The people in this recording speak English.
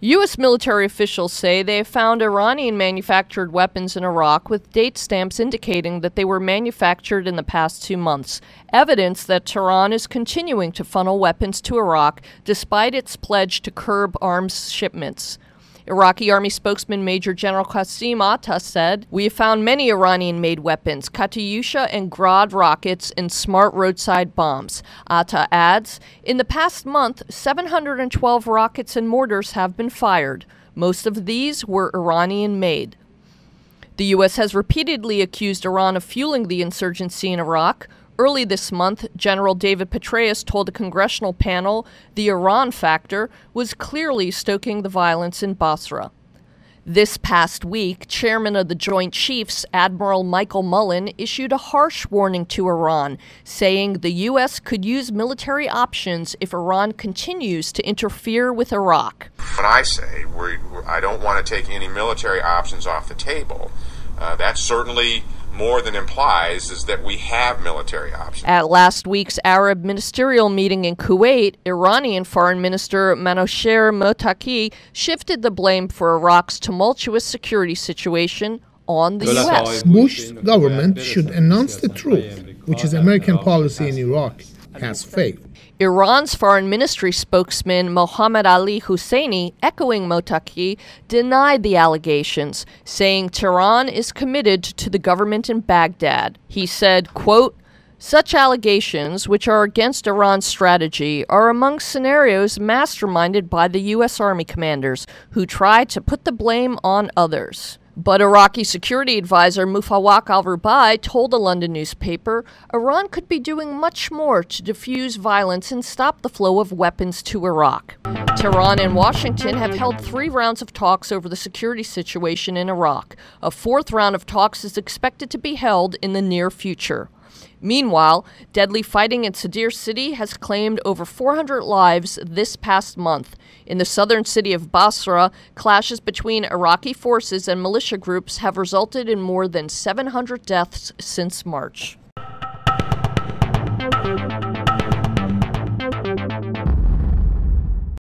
U.S. military officials say they have found Iranian-manufactured weapons in Iraq with date stamps indicating that they were manufactured in the past 2 months, evidence that Tehran is continuing to funnel weapons to Iraq despite its pledge to curb arms shipments. Iraqi Army spokesman Major General Qasim Atta said, "We have found many Iranian-made weapons, Katyusha and Grad rockets, and smart roadside bombs." Atta adds, "In the past month, 712 rockets and mortars have been fired. Most of these were Iranian-made." The U.S. has repeatedly accused Iran of fueling the insurgency in Iraq. Early this month, General David Petraeus told a congressional panel the Iran factor was clearly stoking the violence in Basra. This past week, Chairman of the Joint Chiefs, Admiral Michael Mullen, issued a harsh warning to Iran, saying the U.S. could use military options if Iran continues to interfere with Iraq. When I say I don't want to take any military options off the table, that's certainly more than implies is that we have military options. At last week's Arab ministerial meeting in Kuwait, Iranian Foreign Minister Manouchehr Motaki shifted the blame for Iraq's tumultuous security situation on the U.S. Bush's government should announce the truth, which is American policy in Iraq has failed. Iran's foreign ministry spokesman Mohammed Ali Husseini, echoing Motaki, denied the allegations, saying Tehran is committed to the government in Baghdad. He said, quote, "Such allegations, which are against Iran's strategy, are among scenarios masterminded by the U.S. Army commanders who try to put the blame on others." But Iraqi security advisor Mufawak al-Rubai told a London newspaper Iran could be doing much more to defuse violence and stop the flow of weapons to Iraq. Tehran and Washington have held 3 rounds of talks over the security situation in Iraq. A 4th round of talks is expected to be held in the near future. Meanwhile, deadly fighting in Sadr City has claimed over 400 lives this past month. In the southern city of Basra, clashes between Iraqi forces and militia groups have resulted in more than 700 deaths since March.